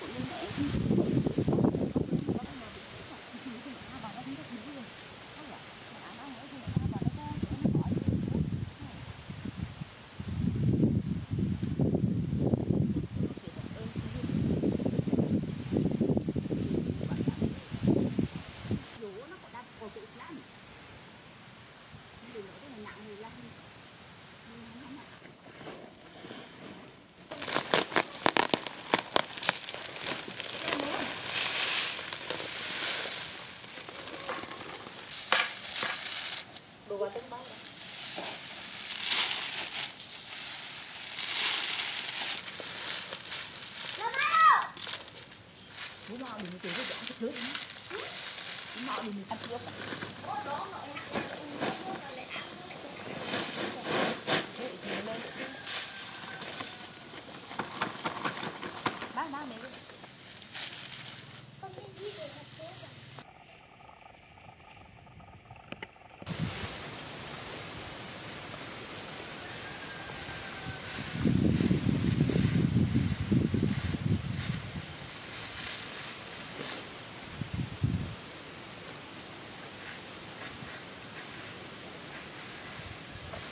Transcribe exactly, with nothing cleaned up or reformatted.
cũng như vậy Hãy subscribe cho kênh Ghiền Mì Gõ để không bỏ lỡ những video hấp dẫn.